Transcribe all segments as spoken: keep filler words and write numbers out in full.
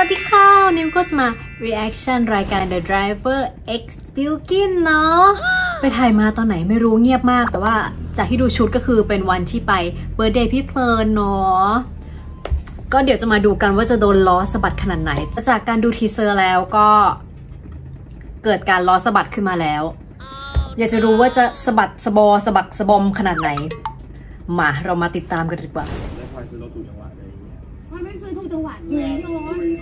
สวัสดีค่ะวันนี้ก็จะมา reaction รายการ The Driver X Billkin เนาะ ไปถ่ายมาตอนไหนไม่รู้เงียบมากแต่ว่าจากที่ดูชุดก็คือเป็นวันที่ไป birthday พี่เพลินเนาะก็เดี๋ยวจะมาดูกันว่าจะโดนล้อสะบัดขนาดไหนจากการดูทีเซอร์แล้วก็เกิดการล้อสะบัดขึ้นมาแล้ว oh, อยากจะรู้ว่าจะสะบัดสะบอสะบักสะบอมขนาดไหนมาเรามาติดตามกันดีกว่าไม่ซื้อทุกจังหวัดเลยโยน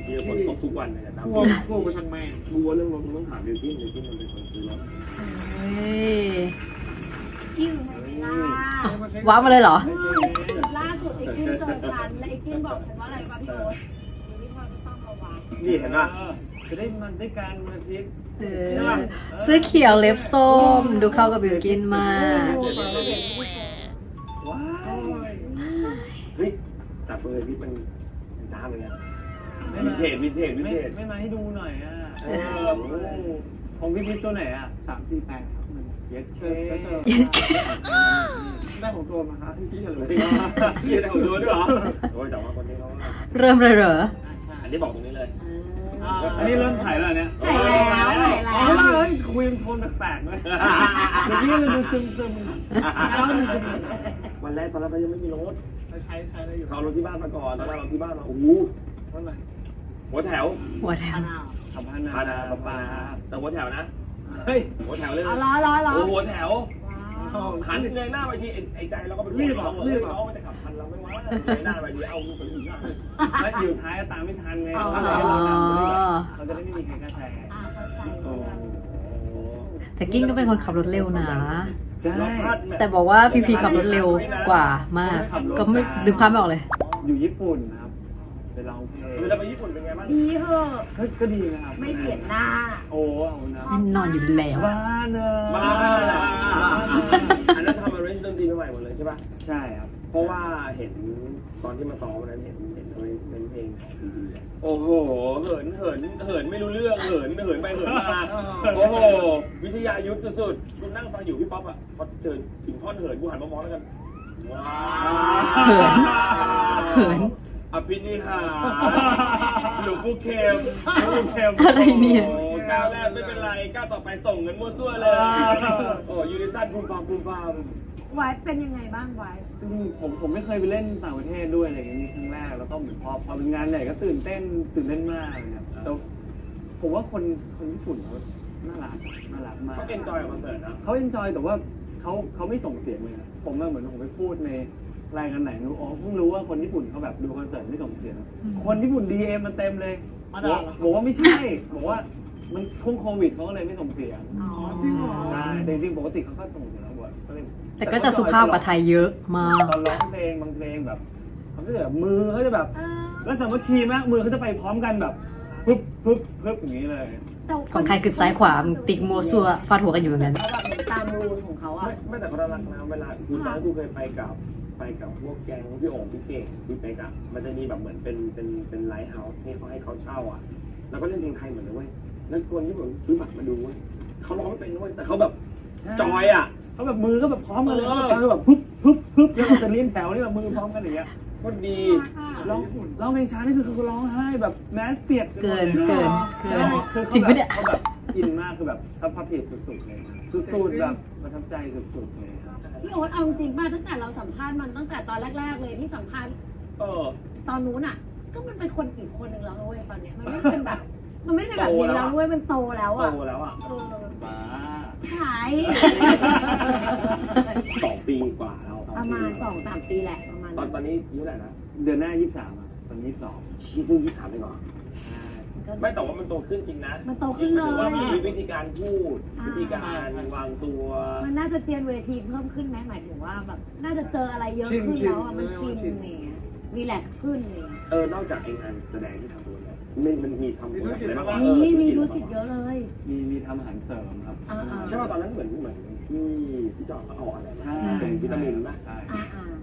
เดี๋ยวคนตกทุกวันเลยนะวัววัวกระชังแม่วัวเรื่องรถต้องถามบิวกิ้นบิวกิ้นมันเป็นคนซื้อรถเฮ้ยกิ้วว้าวมาเลยเหรอล่าสุดไอ้กิ้วเจอฉันและไอ้กิ้วบอกฉันว่าอะไรวะพี่โอ๊ตพี่พ่อจะต้องระวังนี่เห็นป่ะจะได้มันได้การมือทิพย์เสื้อเขียวเล็บส้มดูเข้ากับบิวกิ้นมากว้าวเฮ้ยแต่เบอร์พี่มันจ้าเลยนะวิเทจวิเทจวิเทจไม่มาให้ดูหน่อยอ่ะของพี่พี่ตัวไหนอ่ะสามสี่แปดครับมันเย็ดเชยได้ของตัวมาฮะพี่อะไรพี่ได้ของตัวด้วยเหรอโอ้ยแต่ว่าคนนี้เขาเริ่มเลยเหรออันนี้บอกตรงนี้เลยอันนี้เริ่มถ่ายแล้วเนี่ยถ่ายแล้วอ๋อเลยคุยโทนแปลกๆเลยเมื่อกี้มันดูซึมๆวันแรกตอนแรกยังไม่มีรถใช้ใช้ได้อยู่เราลงที่บ้านมาก่อนแล้วเราที่บ้านมาโอ้โหว่าไงหัวแถวหัวแถวขับพานาพานาปลาแต่หัวแถวนะเฮ้ยหัวแถวเลยล้อล้อล้อหัวแถวหันเงยหน้าไปทีไอ้ใจเราก็เป็นรีบบอกรีบบอกว่าจะขับทันเราไม่ว่าเงยหน้าไปทีเอาลูกไปอยู่หน้าแล้วอยู่ท้ายตามไม่ทันไงเขาจะได้ไม่มีใครกระแทกแต่กิ้งก็เป็นคนขับรถเร็วนะแต่บอกว่าพีพีขับรถเร็วกว่ามากก็ไม่ดึงภาพไม่ออกเลยอยู่ญี่ปุ่นนะครับไปลองเพลงเราไปญี่ปุ่นเป็นไงบ้างดีเหรอเฮ้ยก็ดีนะครับไม่เสียหน้าโอ้เอานะนอนอยู่แล้วบ้าเนอะบ้าอันนั้นทำอะไรดนตรีใหม่หมดเลยใช่ป่ะใช่ครับเพราะว่าเห็นตอนที่มาซ้อมนั้นเห็นเห็นอะไรเป็นเพลงโอ้โหเหินเหินเหินไม่รู้เรื่องเหินเหินไปเหินมาโอ้โหวิทยายุทธสุดๆคุณนั่งฟังอยู่พี่ป๊อปอ่ะพอเจอถึงท่อนเหินกูหันมามองแล้วกันว้าเหินเหินอภินิหารหลวงปู่เข็มหลวงปู่เข็มอะไรเนี่ยก้าวแรกไม่เป็นไรก้าวต่อไปส่งเงินมั่วซั่วเลยโอ้ยูนิซันภูมิภาคภูมิภาคไวท์เป็นยังไงบ้างไวท์ผมผมไม่เคยไปเล่นต่างประเทศด้วยอะไรอย่างนี้ครั้งแรกแล้วก็เหมือนพอพอเป็นงานใหญ่ก็ตื่นเต้นตื่นเต้นมากเลยครับแต่ผมว่าคนคนญี่ปุ่นเขาน่ารักน่ารักมากเขาเอ็นจอยกับคอนเสิร์ตนะเขาเอ็นจอยแต่ว่าเขาเขาไม่ส่งเสียงเลยผมเหมือนผมไปพูดในรายการไหนรู้อ๋อเพิ่งรู้ว่าคนญี่ปุ่นเขาแบบดูคอนเสิร์ตไม่ส่งเสียงคนญี่ปุ่นดีเอ็มมันเต็มเลยบอกว่าไม่ใช่บอกว่ามันช่วงโควิดเขาก็เลยไม่ส่งเสียงอ๋อจริงเหรอใช่แต่จริงปกติเขาก็ส่งเสียงแล้วว่ะแต่ก็จะสุภาพกว่าไทยเยอะมากตอนร้องเพลงบางเพลงแบบเขาจะแบบมือเขาจะแบบแล้วสามัคคีมากมือเขาจะไปพร้อมกันแบบปึ๊บปึ๊บปึ๊บอย่างนี้เลยของใครคือซ้ายขวาติกโมซัวฟาดหัวกันอยู่แบบนั้นตามรูของเขาอ่ะไม่แต่เขารักนะเวลาคุณน้าคุณเคยไปกับไปกับพวกแก๊งพี่โอ๋พี่เก่งพี่เป๊กอ่ะมันจะมีแบบเหมือนเป็นเป็นเป็นไลท์เฮาส์ที่เขาให้เขาเช่าอ่ะแล้วก็เล่นเพลงไทยเหมือนเลยเว้ยแล้วคนที่แบบซื้อบัตรมาดูเว้ยเขาร้องไม่เป็นเว้ยแต่เขาแบบจอยอ่ะเขาแบบมือก็แบบพร้อมกันเลยเขาแบบปึ๊บปึ๊บปึ๊บแล้วจะเลี้ยงแถวนี่แบบมือพร้อมกันอย่างเงี้ยโคตรดีร้องร้องเพลงช้านี่คือเขาร้องไห้แบบแมสเปียกเกินเกินจริงปะเนี่ยเขาแบบอินมากคือแบบซับพอร์ตสุดๆเลยสุดๆแบบประทับใจสุดๆเลยพี่โอ๊ตเอาจริงมาตั้งแต่เราสัมภาษณ์มันตั้งแต่ตอนแรกๆเลยที่สัมภาษณ์ตอนนู้นอ่ะก็มันเป็นคนอีกคนหนึ่งแล้วเว้ยตอนเนี้ยมันไม่เป็นแบบมันไม่เป็นแบบนี้แล้วเว้ยมันโตแล้วอ่ะโตแล้วอ่ะขายสองปีกว่าแล้วประมาณสองสามปีแหละประมาณตอนตอนนี้รู้แหละนะเดือนหน้ายี่สิบสามอ่ะตอนนี้สองชี้พุ่งยี่สิบสามไปก่อนไม่แต่ว่ามันโตขึ้นจริงนะมันโตขึ้นเลยมีวิธีการพูดวิธีการวางตัวมันน่าจะเจียนเวทีเพิ่มขึ้นไหมหมายถึงว่าแบบน่าจะเจออะไรเยอะขึ้นแล้วมันชินเนี่ยรีแลกซ์ขึ้นเลยเออนอกจากเองการแสดงที่ทำตัวแล้วมันมันมีทำธุรกิจอะไรบ้างมีมีธุรกิจเยอะเลยมีมีทำอาหารเสริมครับใช่ป่ะตอนนั้นเหมือนเหมือนที่พี่จอมเขาออกอะไรใช่เป็นวิตามินป่ะใช่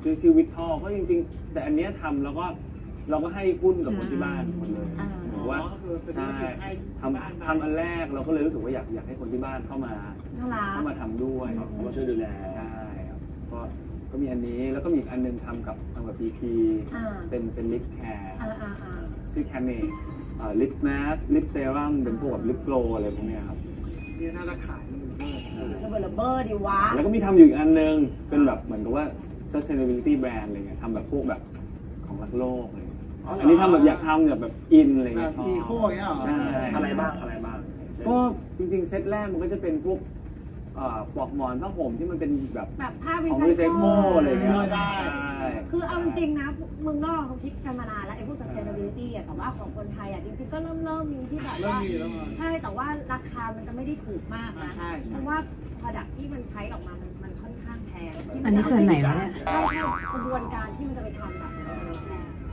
ชื่อชื่อวิทอลก็จริงๆแต่อันเนี้ยทำแล้วก็เราก็ให้กุ้นกับคนที่บ้านหมดเลยบอกว่าใช่ทำทำอันแรกเราก็เลยรู้สึกว่าอยากอยากให้คนที่บ้านเข้ามาเข้ามาทำด้วยเข้ามาช่วยดูแลใช่ครับก็ก็มีอันนี้แล้วก็มีอันนึงทำกับทำกับพีพีเป็นเป็นลิปแคร์ชื่อแคมเม ลิปแมสลิปเซรั่มเป็นพวกแบบลิปโกลอะไรพวกนี้ครับเนี่ยน่าจะขายแล้วเบอร์เบอร์ดีวะแล้วก็มีทำอยู่อีกอันนึงเป็นแบบเหมือนกับว่า sustainability brand อะไรเงี้ยทำแบบพวกแบบของรักโลกอะไรอันนี้ทำแบบอยากทำแบบแบบอินอะไรเงี้ยอีโค่เงี้ยใช่อะไรบ้างอะไรบ้างก็จริงๆเซตแรกมันก็จะเป็นพวกปลอกหมอนผ้าห่มที่มันเป็นแบบของรีไซเคิลอะไรเงี้ยได้คือเอาจริงนะเมืองนอกเขาคิดกันมานานแล้วไอ้พวก sustainability อ่ะแต่ว่าของคนไทยอ่ะจริงๆก็เริ่มเริ่มมีที่แบบว่าใช่แต่ว่าราคามันจะไม่ได้ถูกมากนะเพราะว่า product ที่มันใช้ออกมามันค่อนข้างแพงอันนี้คือไหนวะเนี่ยกระบวนการที่มันจะไปทำแบบ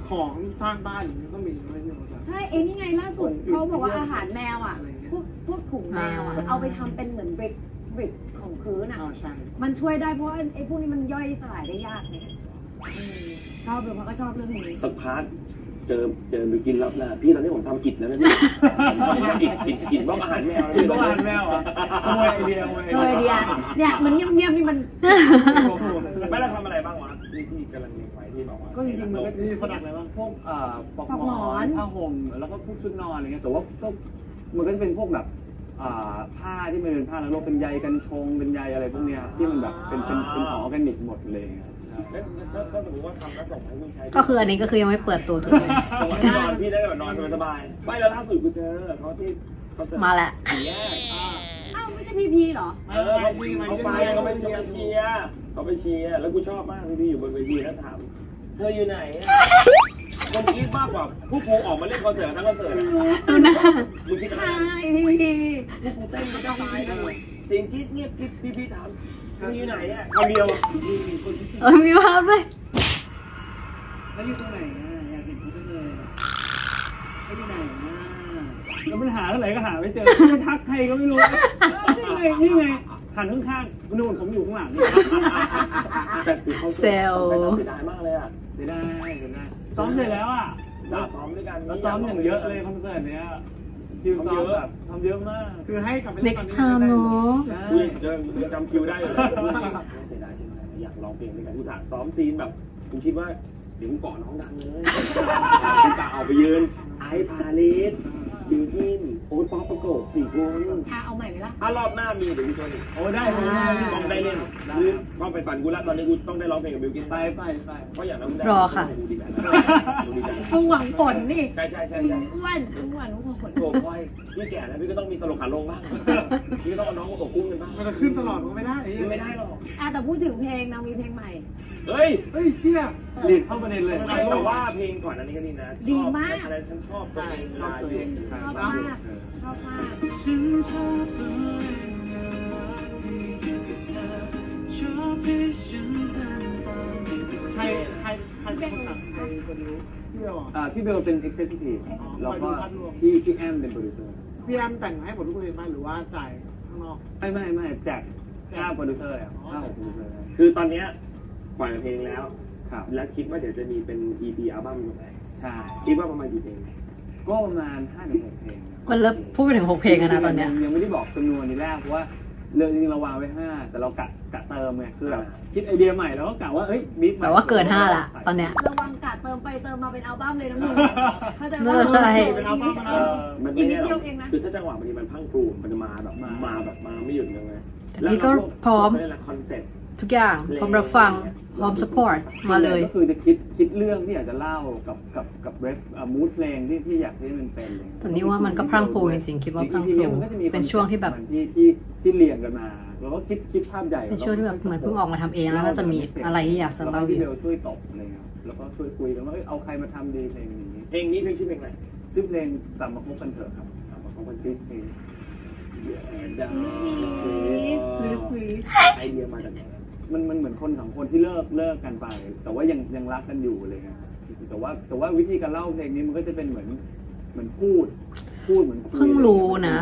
ของสร้างบ้านอย่างนี้ก็มีด้วยใช่เอ็นี่ไงล่าสุดเขาบอกว่าอาหารแมวอ่ะพวกพวกถุงแมวอ่ะเอาไปทำเป็นเหมือนบริกบริกของพื้นอ่ะมันช่วยได้เพราะไอ้พวกนี้มันย่อยสลายได้ยากเนี่ยชอบเลยมันก็ชอบเรื่องนี้สักพักเจอเจอไปกินรับนะพี่ตอนนี้ผมทำอิดแล้วนะพี่อิดอิดอิดบ้องอาหารแมวพี่บ้องอาหารแมวอ่ะโวยไอเดียโวยไอเดียเนี่ยมันเงียบเงียบนี่มันไม่ได้ทำอะไรบ้างวะที่ที่กำลังก็จริงๆมันก็มีผลิตอะไรบ้างพวกปลอกหมอนผ้าห่มแล้วก็พวกชุดนอนอะไรเงี้ยแต่ว่าก็มันก็จะเป็นพวกแบบผ้าที่มันเป็นผ้าแล้วโลกเป็นใยกันชงเป็นใยอะไรพวกเนี้ยที่มันแบบเป็นเป็นเป็นของออร์แกนิกหมดเลยก็สมมติว่าทำแล้วส่งให้ผู้ใช้ก็คืออันนี้ก็คือยังไม่เปิดตัวถูกไหมนอนพี่ได้แบบนอนสบายไปแล้วล่าสุดกูเจอเขาที่มาละอ้าวไม่ใช่พีพีหรอเขาไปเขาไปเชียร์เขาไปเชียร์แล้วกูชอบมากพี่อยู่บนเวทีแล้วถามเธออยู่ไหนคนคิดมากกว่าผู้ปูออกมาเล่นคอนเสิร์ตทั้งคอนเสิร์ตดูนะผู้คิดอะไรผู้ปูเต้นไม่ได้ตายเลยเสียงคิดเงียบคิดพี่พี่ถามเธออยู่ไหนอ่ะคนเดียวเออมีภาพไหมแล้วอยู่ตรงไหนอ่ะอยากเห็นผู้จัดเลยไม่อยู่ไหนอ่ะแล้วมันหาเท่าไหร่ก็หาไม่เจอทักใครก็ไม่รู้นี่ไงนี่ไงหันข้างๆนู่นผมอยู่ข้างหลังแต่คือเขาเซลล์เสียดายมากเลยอ่ะเสียดายเสียดายซ้อมเสร็จแล้วอ่ะซ้อมด้วยกันแล้วซ้อมอย่างเยอะเลยคอนเสิร์ตเนี้ยคิวซ้อมแบบทำเยอะมากคือให้กับ next time เนาะจำคิวได้เลยเสียดายจริงๆอยากลองเพลงด้วยกันผู้สานซ้อมซีนแบบผมคิดว่าเดี๋ยวผมก่อนน้องดังเลยพี่ตาเอาไปยืนไอ้พาลิสบิลกินโอ๊ตป๊อปประกบสี่คนถ้าเอาใหม่ไหมล่ะถ้ารอบหน้ามีเดี๋ยวมีตัวหนึ่งโอ้ได้ผมต้องได้เล่นหรือต้องไปปั่นกูละตอนนี้กูต้องได้ร้องเพลงกับบิลกินไปไปไปเพราะอย่างนั้นรอค่ะคงหวังผลนี่ใช่ใช่ใช่อ้วนอ้วนรู้ผลโง่ค่อยพี่แก่แล้วพี่ก็ต้องมีตลกขาลงบ้างพี่ต้องเอาน้องมาตกกุ้งกันบ้างมันจะขึ้นตลอดมันไม่ได้ไม่ได้หรอกอ่ะแต่พูดถึงเพลงนางมีเพลงใหม่เฮ้ยเฮ้ยเชี่ยดีดเข้าประเด็นเลยแต่ว่าเพลงก่อนอันนี้ก็ดีนะดีมากอะไรฉันชอบตัวเองชอบตัวเองชอบมากชอบมากฉันชอบตัวเองที่อยู่กับเธอชอบที่ฉันเป็นตัวใครใครใครเป็นคนรู้พี่เบลอ่ะพี่เบลเป็น executive แล้วก็พี่พี่แอมเป็น producer พี่แอมแต่งให้ผมทุกคนไหมหรือว่าจ่ายข้างนอกไม่ไม่ไม่แจกค่า producer อ่ะค่าของ producer คือตอนเนี้ยปล่อยเพลงแล้วแล้วคิดว่าเดี๋ยวจะมีเป็น อี พี อัลบั้มหรือไงใช่คิดว่าประมาณกี่เพลงก็ประมาณ ห้าถึงหก เพลงมันเริ่มพูดไปถึงหกเพลงนะตอนเนี้ยยังไม่ได้บอกจำนวนในแรกเพราะว่าเรื่องจริงเราวางไว้ห้าแต่เรากะกะเติมไงคือแบบคิดไอเดียใหม่แล้วก็กะว่าเฮ้ยบีทแต่ว่าเกินห้าละตอนเนี้ยระวังกะเติมไปเติมมาเป็นอัลบั้มเลยนะมึงเข้าใจว่าใช่เป็นอัลบั้มมันอีกนิดเดียวเองนะคือถ้าจังหวะมันมันพังครูมันจะมาแบบมาแบบมาไม่หยุดเลยนะแล้วก็พร้อมคอนเซ็ปต์ทุกอย่างพร้อมรับฟังพร้อม support มาเลยก็คือจะคิดคิดเรื่องที่อยากจะเล่ากับกับกับเรฟมูดเพลงที่ที่อยากให้มันเป็นตอนนี้ว่ามันก็พลังโผล่จริงๆคิดว่าพลังโผล่เป็นช่วงที่แบบที่ที่ที่เรียนกันมาแล้วก็คิดคิดภาพใหญ่เป็นช่วงที่แบบเหมือนเพิ่งออกมาทำเองแล้วก็จะมีอะไรที่อยากจะเล่าอยู่ช่วยตบอะไรครับแล้วก็ช่วยคุยกันว่าเอาใครมาทำดีเพลงนี้เพลงนี้เพลงชื่อเพลงอะไรชื่อเพลงกลับมาคบกันเถอะครับกลับมาคบกันเพลงไอเดียมาจากไหนมันมันเหมือนคนสองคนที่เลิกเลิกกันไปแต่ว่ายังยังรักกันอยู่เลยนะแต่ว่าแต่ว่าวิธีการเล่าเพลงนี้มันก็จะเป็นเหมือนเหมือนพูดพูดเหมือนเพิ่งรู้นะ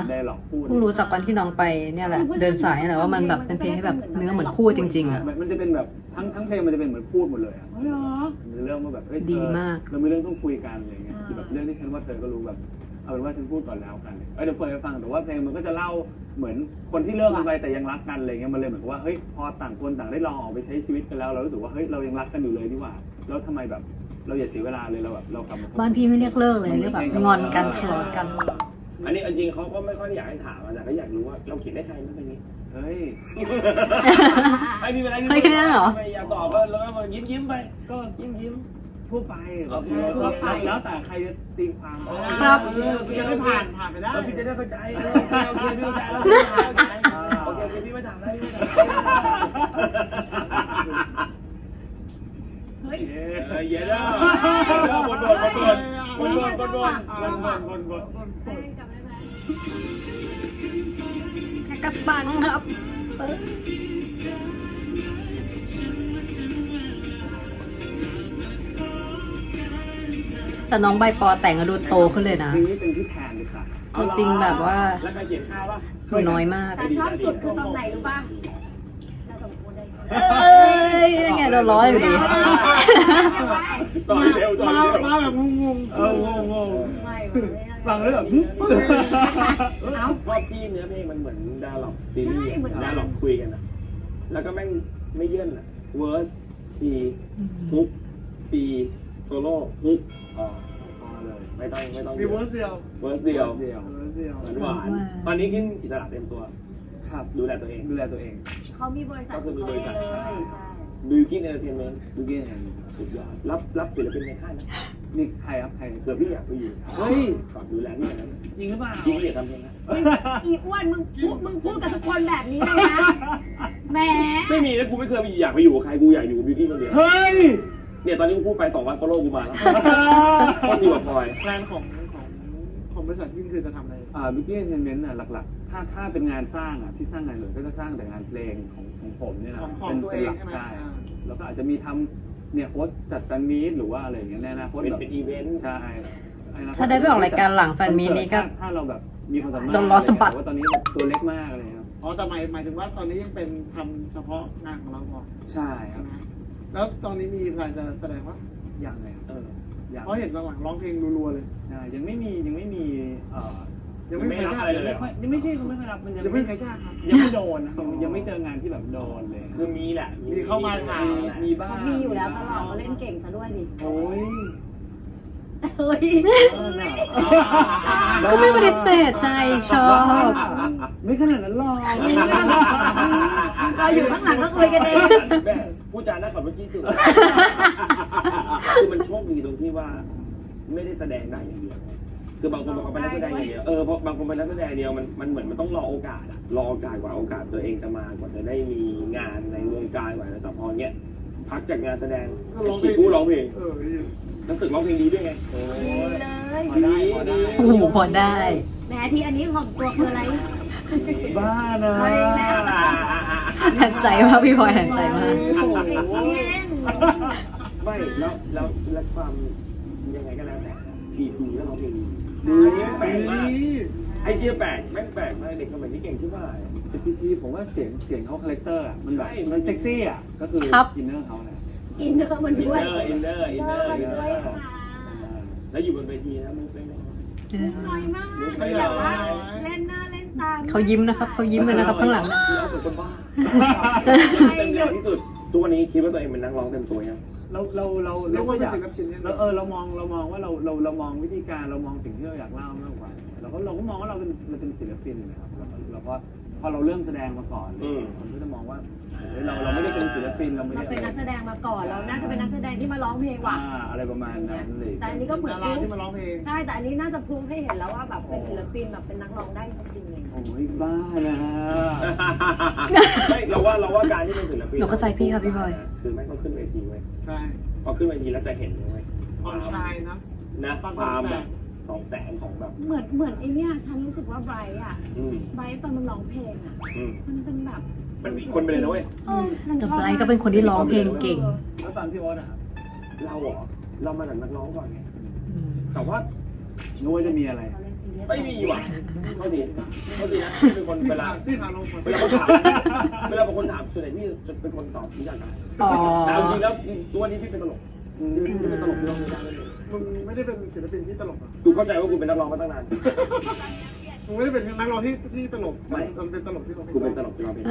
เพิ่งรู้จากวันที่น้องไปเนี่ยแหละเดินสายแหละว่ามันแบบเป็นเพลงที่แบบเนื้อเหมือนพูดจริงๆอ่ะมันจะเป็นแบบทั้งทั้งเพลงมันจะเป็นเหมือนพูดหมดเลยอ่ะเรื่องว่าแบบดีมากเราไม่เรื่องต้องคุยกันอะไรเงี้ยแบบเรื่องที่ฉันว่าเธอก็รู้แบบเอาเป็นว่าฉันพูดก่อนแล้วกันเอ้ยเดี๋ยวเปิดไปฟังแต่ว่าเพลงมันก็จะเล่าเหมือนคนที่เลิกกันไปแต่ยังรักกันอะไรเงี้ยมันเลยเหมือนว่าเฮ้ยพอต่างคนต่างได้ลองออกไปใช้ชีวิตกันแล้วเรารู้สึกว่าเฮ้ยเรายังรักกันอยู่เลยนี่หว่าแล้วทำไมแบบ เราอย่าเสียเวลาเลยเราแบบเราทำบ้านพี่ไม่เรียกเลิกเลยหรือแบบงอนกันทะเลาะกันอันนี้จริงเขาก็ไม่ค่อยอยากให้ถามแต่ก็อยากรู้ว่าเราเขียนได้ใครมั้งตรงนี้เฮ้ยไม่มีอะไรไม่มีอะไรหรอไม่อยากตอบก็แล้วก็ยิ้มยิ้มไปก็ยิ้มยิ้มทั่วไปแล้วแต่ใครจะตีความครับพี่จะไม่ผ่านผ่านไปได้พี่จะได้เข้าใจโอเคพี่เข้าใจแล้วโอเคพี่ไม่ถามแล้วพี่เฮ้ยเยอะแล้วบนบนบนบนบนบนบนบนบนบนกระปังครับแต่น้องใบปอแต่งก็ดูโตขึ้นเลยนะนี่เป็นที่แทนเลยค่ะจริงแบบว่าหนูน้อยมากแต่ชอบสุดคือตรงไหนรู้ป่ะเอ้ยยังไงเราร้อยอยู่ดีมามาแบบงงงงงฟังเรื่องว่าพี่เนื้อเพลงมันเหมือนดาร์ล็อกซีรีส์ดาร์ล็อกคุยกันนะแล้วก็แม่งไม่เยื่อนอะเวิร์สปีฟุกปีโซโล่ฟุกอ๋อเลยไม่ต้องไม่ต้องมีเวิร์สเดียวเวิร์สเดียวหวานหวานตอนนี้กินอิสระเต็มตัวครับดูแลตัวเองดูแลตัวเองเขามีบริษัทก็มีบริษัทใช่บิวกิ้นเอนเตอร์เทนเมนต์บิวกิ้นสุดยอดรับรับศิลปินในค่ายนะนี่ใครครับใครเผื่อพี่อยากไปอยู่เฮ้ยฝากดูแลนี่นะจริงหรือเปล่าจริงอย่าทำเองนะอีอ้วนมึงพูดมึงพูดกับทุกคนแบบนี้เลยนะแหมไม่มีนะกูไม่เคยอยากไปอยู่กับใครกูอยากอยู่กับบิวกิ้นคนเดียวเฮ้ยเนี่ยตอนนี้กูพูดไปสองวันก็โลกูมาแล้วก็อยู่กับพลอยแฟนของบริษัทพี่คือจะทำอะไรอ่าบิวกิ้นเอนเตอร์เทนเมนต์น่ะหลักๆถ้าถ้าเป็นงานสร้างอ่ะที่สร้างงานหรือก็จะสร้างแต่งานเพลงของของผมเนี่ยนะเป็นเป็นหลักใช่แล้วก็อาจจะมีทำเนี่ยโค้ชจัดแฟนมีตหรือว่าอะไรอย่างเงี้ยแน่นะโค้ชแบบเป็นอีเวนต์ใช่ถ้าได้ไปออกรายการหลังแฟนมีตนี้ก็ถ้าเราแบบมีความสามารถต้องล้อสมบัติว่าตอนนี้ตัวเล็กมากอะไรครับอ๋อแต่หมายหมายถึงว่าตอนนี้ยังเป็นทำเฉพาะงานของเราก่อนใช่ครับแล้วตอนนี้มีใครจะแสดงว่าอย่างไรเออเพราะเห็นหลังร้องเพลงรัวๆเลยยังไม่มียังไม่มียังไม่รับอะไรเลยยังไม่ใช่ก็ไม่เคยรับมันยังไม่เคยกล้าครับยังไม่โดนยังไม่เจองานที่แบบโดนเลยคือมีแหละมีเข้ามาถ่ายมีบ้างมีอยู่แล้วตลอดเล่นเก่งซะด้วยดิโอ้ยโอ้ยก็ไม่ปฏิเสธใช่ชอบไม่ขนาดนั้นหรอกเราอยู่ข้างหลังก็คุยกันเองผู้จาน่าขำเมื่อกี้ตื่นคือมันโชคดีตรงที่ว่าไม่ได้แสดงได้อย่างเดียวคือบางคนบอกว่าเป็นนักแสดงอย่างเดียวเออเพราะบางคนเป็นนักแสดงเดียวมันมันเหมือนมันต้องรอโอกาสอะรอโอกาสกว่าโอกาสตัวเองจะมากว่าจะได้มีงานในวงการกว่าแต่พอเนี้ยพักจากงานแสดงชีกู้ร้องเพลงรู้สึกร้องเพลงดีด้วยไงโอ้ยเลยโอ้โหพอได้แม้ที่อันนี้ของตัวคืออะไรบ้านะหันใจมากพี่พลอยหันใจมากไม่แล้วแล้วแล้วความยังไงก็แล้วแต่ผีดูแล้วร้องเพลงดีดูเนี่ยแปลกมากไอเชี่ยแปลกแม่งแปลกมากเด็กสมัยนี้เก่งใช่ไหมแต่พี่ผมว่าเสียงเสียงเขาคาแรคเตอร์อ่ะมันแบบมันเซ็กซี่อ่ะก็คืออินเนอร์เขาแหละอินเนอร์มันด้วยอินเนอร์อินเนอร์อินเนอร์แล้วอยู่บนเวทีนะมุกเล่นน้อยมากแต่ว่าเล่นหน้าเล่นตาเขายิ้มนะครับเขายิ้มเลยนะครับข้างหลังเป็นอย่างที่สุดตัวนี้คิดว่าตัวเองเป็นนักร้องเต็มตัวยังเราเราเราเราก็อยากเราเออเรามองเรามองว่าเราเราเรามองวิธีการเรามองสิ่งที่เราอยากเล่ามากกว่าเราก็เราก็มองว่าเราเป็นเราเป็นศิลปินนะครับเราก็พอเราเริ่มแสดงมาก่อนผมก็จะมองว่าเราเราไม่ได้เป็นศิลปินเราไม่ได้เป็นนักแสดงมาก่อนเราน่าจะเป็นนักแสดงที่มาร้องเพลงว่ะอะไรประมาณนั้นเลยแต่อันนี้ก็เหมือนที่มาร้องเพลงใช่แต่อันนี้น่าจะพรุ่งให้เห็นแล้วว่าแบบเป็นศิลปินแบบเป็นนักร้องได้จริงเลยโอ้ยบ้านะไม่เราว่าเราว่าการที่เป็นศิลปินหนูเข้าใจพี่ค่ะพี่บอยคือไม่ต้องขึ้นเวทีไว้ใช่พอขึ้นเวทีแล้วจะเห็นเลยความชายนะนะความแบบสองแสงของแบบเหมือนเหมือนไอเนี้ยฉันรู้สึกว่าไบร์อ่ะไบร์ตอนมันร้องเพลงอ่ะมันเป็นแบบมันมีคนไปเลยนะเว้ยแต่ไบร์ก็เป็นคนที่ร้องเพลงเก่งแล้วตอนพี่โอ๊ตอ่ะเราเหรอเรามาหนังนักร้องก่อนไงแต่ว่านุ้ยจะมีอะไรไม่มีว่ะเขาดีเขาดีนะเป็นคนเวลาที่ถามเราเวลาเขาถามเวลาบางคนถามส่วนไหนที่จะเป็นคนตอบที่อยากได้แต่จริงแล้วตัวนี้ที่เป็นตลกที่เป็นตลกเรื่องนี้มึงไม่ได้เป็นศิลปินที่ตลกอ่ะกูเข้าใจว่ากูเป็นนักร้องมาตั้งนานมึงไม่ได้เป็นนักร้องที่ที่ตลกไม่มันเป็นตลกที่เราเป็นกูเป็นตลกที่เราเป็น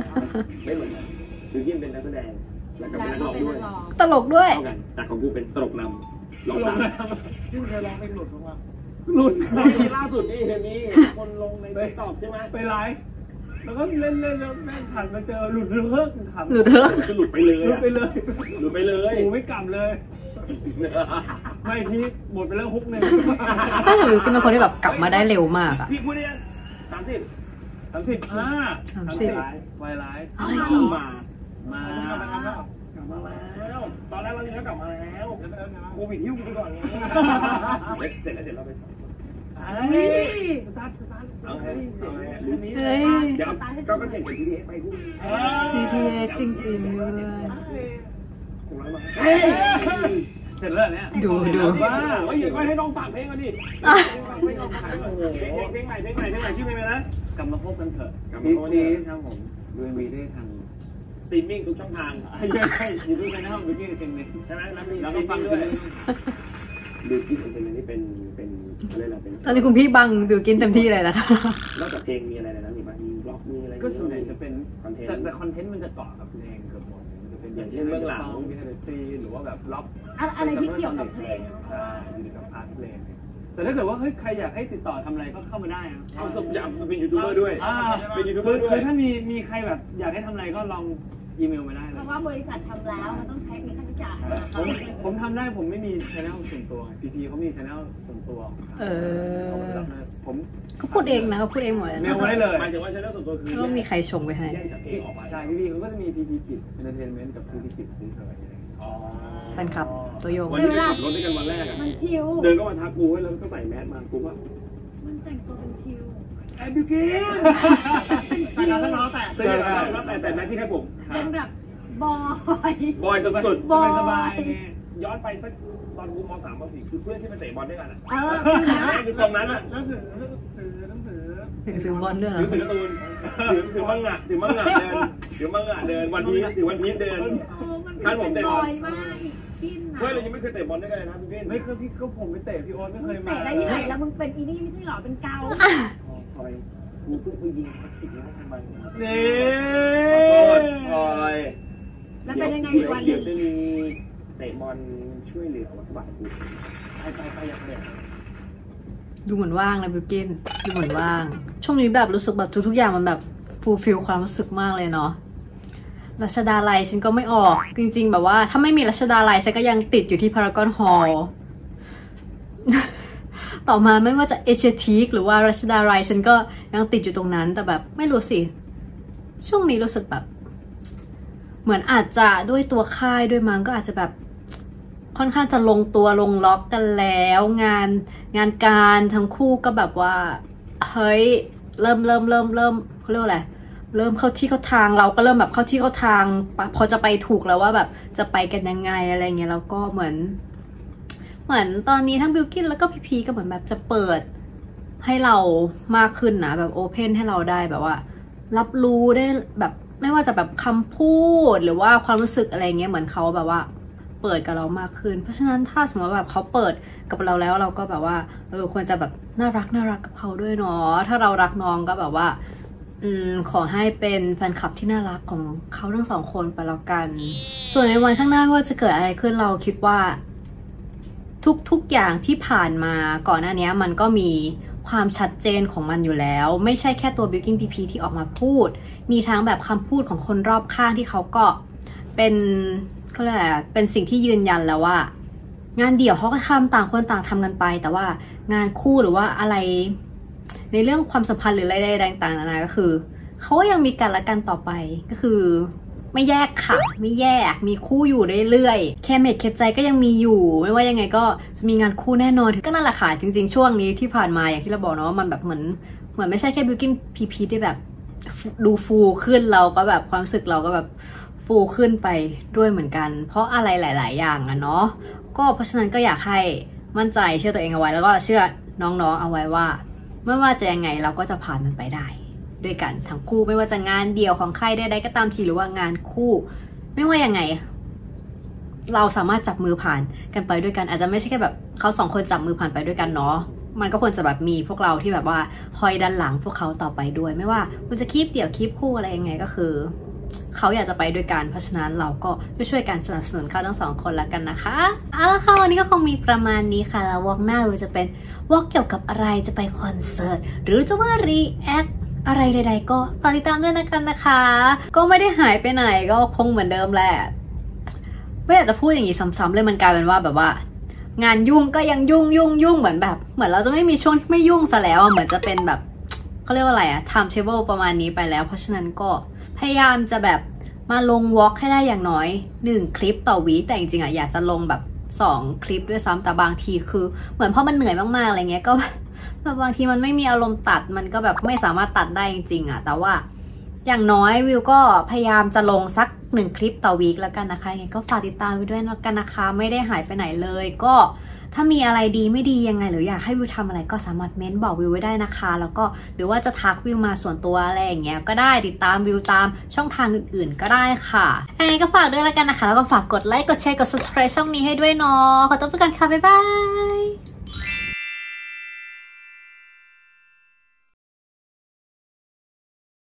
ไม่เหมือนกันคือยิ่งเป็นนักแสดงแล้วก็เป็นนักร้องด้วยตลกด้วยเท่ากันแต่ของกูเป็นตลกนำ ลงไหมที่เคยลองเป็นหลุดหรือเปล่าหลุดล่าสุดนี่เดี๋ยวนี้คนลงในติ๊กต็อกใช่ไหมไปไลฟ์แล้วก็เล่นเล่นแล้วแม่ขันมาเจอหลุดเลิกขันหลุดเลิกหลุดไปเลยหลุดไปเลยหลุดไปเลยหูไม่กลับเลยไม่พี่หมดไปแล้วฮุกหนึ่งแต่หนูเป็นคนที่แบบกลับมาได้เร็วมากอะพี่พูดได้ยังสามสิบสามสิบห้าสามสิบวายร้ายมามามาแล้วตอนแรกเราเนี้ยกลับมาแล้วโควิดหิ้วไปก่อนเลยเสร็จแล้วเดี๋ยวเราไปเฮ้ยสตาร์ทสตาร์ทเอาเฮ้ยเฮ้ยเดี๋ยวเราก็เห็น จี ที เอส ไปกู จี ที เอส จริงๆเลยเฮ้ยเสร็จแล้วเนี่ยดูดูว่าไอ้ยังไม่ให้น้องฝากเพลงมาดิเพลงเพลงใหม่เพลงใหม่เพลงใหม่ชื่อเพลงอะไรนะกลับมาพบกันเถอะดีดีครับผมดูมีได้ทางสตรีมมิ่งทุกช่องทางใช่อยู่ด้วยกันนะครับอยู่ด้วยกันเลยใช่ไหมแล้วก็ฟังด้วยดูกินเป็นอะไรนี่เป็นเป็นอะไรล่ะเป็นตอนนี้คุณพี่บังดูกินเต็มที่เลยนะคะนอกจากเพลงมีอะไรนะมีบ้างมีบล็อกมีอะไรก็ส่วนใหญ่จะเป็นคอนเทนต์แต่คอนเทนต์มันจะต่อกับเพลงเกือบหมดจะเป็นอย่างเช่นเรื่องหลังมีเทเลซีหรือว่าแบบล็อกอะไรที่เกี่ยวกับเพลงใช่หรือกับพาร์ทเพลงแต่ถ้าเกิดว่าเฮ้ยใครอยากให้ติดต่อทำอะไรก็เข้ามาได้นะเอาสมจับเป็นยูทูบเบอร์ด้วยเป็นยูทูบเบอร์ด้วยถ้ามีมีใครแบบอยากให้ทำอะไรก็ลองอีเมลมาได้เลยเพราะว่าบริษัททำแล้วมันต้องใช้มีค่าใช้จ่ายผมผมทำได้ผมไม่มีช่องส่วนตัวพีพีเขามีช่องส่วนตัวเออผมเขาพูดเองนะเขาพูดเองหมดเลยเมลมาได้เลยหมายถึงว่าช่องส่วนตัวคือต้องมีใครชงไปให้ใช่พีพีเขาก็จะมีพีพีกิจเอนเตอร์เทนเมนต์กับพีพีกิจที่อะไรอ๋อแฟนคลับตัวโยงวันนี้ขับรถด้วยกันวันแรกอะเดินก็มาทักกูให้แล้วก็ใส่แมสมากูว่ามันแต่งตัวเป็นชิวไอ้บิวกินใส่แล้วล้อแต่ใส่แล้วแต่ใส่แมสที่แค่ผมเป็นแบบบอยบอยสุดๆไม่สบายย้อนไปสักตอนกูมสามมสี่คือเพื่อนที่ไปเตะบอลด้วยกันอะเออคือตรงนั้นอะนั่นคือนั่นคือถือบอลด้วยนะถือตูนถือถือมังงะถือมังงะเดินถือมังงะเดินวันนี้ถือวันนี้เดินท่านผมเตะบอลเฮ้ยเรายังไม่เคยเตะบอลด้วยกันเลยนะพี่เบนไม่เคยพี่ก็ผมไปเตะพี่ออนไม่เคยมาเตะได้ที่ไหนแล้วมึงเป็นอีนี่ไม่ใช่หรอเป็นเกาคอยกูเพิ่งไปยิงพักติดแล้วทำไมนี่คอยแล้วเป็นยังไงวันเดี๋ยวจะมีเตะบอลช่วยเหลือวัดบ่ายกูไปไปไปอยากเตะดูเหมือนว่างนะบิวกินดูเหมือนว่างช่วงนี้แบบรู้สึกแบบทุกๆอย่างมันแบบฟูลฟิลความรู้สึกมากเลยเนาะรัชดาลัยฉันก็ไม่ออกจริงๆแบบว่าถ้าไม่มีรัชดาลัยฉันก็ยังติดอยู่ที่พารากอนฮอลล์ต่อมาไม่ว่าจะเอเชียทีคหรือว่ารัชดาลัยฉันก็ยังติดอยู่ตรงนั้นแต่แบบไม่รู้สิช่วงนี้รู้สึกแบบเหมือนอาจจะด้วยตัวค่ายด้วยมั้งก็อาจจะแบบค่อนข้างจะลงตัวลงล็อกกันแล้วงานงานการทั้งคู่ก็แบบว่าเฮ้ยเริ่มเริ่มเริ่มเริ่มเขาเรียกว่าอะไรเริ่มเข้าที่เข้าทางเราก็เริ่มแบบเข้าที่เข้าทางพอจะไปถูกแล้วว่าแบบจะไปกันยังไงอะไรเงี้ยแล้วก็เหมือนเหมือนตอนนี้ทั้งบิวกินแล้วก็พีพีก็เหมือนแบบจะเปิดให้เรามากขึ้นนะแบบโอเพนให้เราได้แบบว่ารับรู้ได้แบบไม่ว่าจะแบบคำพูดหรือว่าความรู้สึกอะไรเงี้ยเหมือนเขาแบบว่าเปิดกับเรามากขึ้นเพราะฉะนั้นถ้าสมมติแบบเขาเปิดกับเราแล้วเราก็แบบว่าเออควรจะแบบน่ารักน่ารักกับเขาด้วยเนาะถ้าเรารักน้องก็แบบว่าอืมขอให้เป็นแฟนคลับที่น่ารักของเขาทั้งสองคนไปแล้วกันส่วนในวันข้างหน้าว่าจะเกิดอะไรขึ้นเราคิดว่าทุกๆอย่างที่ผ่านมาก่อนหน้านี้มันก็มีความชัดเจนของมันอยู่แล้วไม่ใช่แค่ตัวบิวกินพีพีที่ออกมาพูดมีทั้งแบบคำพูดของคนรอบข้างที่เขาก็เป็นเขาเรียกอะไรเป็นสิ่งที่ยืนยันแล้วว่างานเดี่ยวเขาก็ทำต่างคนต่างทำกันไปแต่ว่างานคู่หรือว่าอะไรในเรื่องความสัมพันธ์หรืออะไรใดๆต่างๆนานาก็คือเขาก็ยังมีกันและกันต่อไปก็คือไม่แยกค่ะไม่แยกมีคู่อยู่เรื่อยๆแค่เม็ดแค่ใจก็ยังมีอยู่ไม่ว่ายังไงก็จะมีงานคู่แน่นอนก็นั่นแหละค่ะจริงๆช่วงนี้ที่ผ่านมาอย่างที่เราบอกเนาะมันแบบเหมือนเหมือนไม่ใช่แค่บิวกินพีพีที่แบบดูฟูขึ้นเราก็แบบความรู้สึกเราก็แบบฟูขึ้นไปด้วยเหมือนกันเพราะอะไรหลายๆอย่างอะเนาะก็เพราะฉะนั้นก็อยากให้มั่นใจเชื่อตัวเองเอาไว้แล้วก็เชื่อน้องๆเอาไว้ว่าไม่ว่าจะยังไงเราก็จะผ่านมันไปได้ด้วยกันทั้งคู่ไม่ว่าจะงานเดี่ยวของใครใดๆก็ตามทีหรือว่างานคู่ไม่ว่ายังไงเราสามารถจับมือผ่านกันไปด้วยกันอาจจะไม่ใช่แค่แบบเขาสองคนจับมือผ่านไปด้วยกันเนาะมันก็ควรจะแบบมีพวกเราที่แบบว่าคอยดันหลังพวกเขาต่อไปด้วยไม่ว่าคุณจะคลิปเดี่ยวคลิปคู่อะไรยังไงก็คือ เขาอยากจะไปด้วยกันเพราะฉะนั้นเราก็ช่วยกันสนับสนุนเขาทั้งสองคนละกันนะคะเอาละค่ะวันนี้ก็คงมีประมาณนี้ค่ะแล้ววอล์กหน้าเราจะเป็นวอล์กเกี่ยวกับอะไรจะไปคอนเสิร์ตหรือจะว่ารีแอคอะไรใดๆก็ฝากติดตามด้วยนะกันนะคะก็ไม่ได้หายไปไหนก็คงเหมือนเดิมแหละไม่อยากจะพูดอย่างนี้ซ้ำๆเลยมันกลายเป็นว่าแบบว่างานยุ่งก็ยังยุ่งยุ่งยุ่งเหมือนแบบเหมือนเราจะไม่มีช่วงที่ไม่ยุ่งซะแล้วเหมือนจะเป็นแบบเขาเรียกว่าอะไรอะไทม์เทเบิลประมาณนี้ไปแล้วเพราะฉะนั้นก็พยายามจะแบบมาลงวอล์กให้ได้อย่างน้อยหนึ่งคลิปต่อวีคแต่จริงๆอะอยากจะลงแบบสองคลิปด้วยซ้ำแต่บางทีคือเหมือนเพราะมันเหนื่อยมากๆอะไรเงี้ยก็บางทีมันไม่มีอารมณ์ตัดมันก็แบบไม่สามารถตัดได้จริงๆอะแต่ว่าอย่างน้อยวิวก็พยายามจะลงสักหนึ่งคลิปต่อวีคแล้วกันนะคะยังไงก็ฝากติดตามวิวด้วยแล้วกันนะคะไม่ได้หายไปไหนเลยก็ถ้ามีอะไรดีไม่ดียังไงหรืออยากให้วิวทำอะไรก็สามารถเม้นบอกวิวไว้ได้นะคะแล้วก็หรือว่าจะทักวิวมาส่วนตัวอะไรอย่างเงี้ยก็ได้ติดตามวิวตามช่องทางอื่นๆก็ได้ค่ะยังไงก็ฝากด้วยแล้วกันนะคะแล้วก็ฝากกดไลค์กดแชร์กด ซับสไครบ์ ช่องนี้ให้ด้วยเนาะขอตัวไปกันค่ะบ๊ายบาย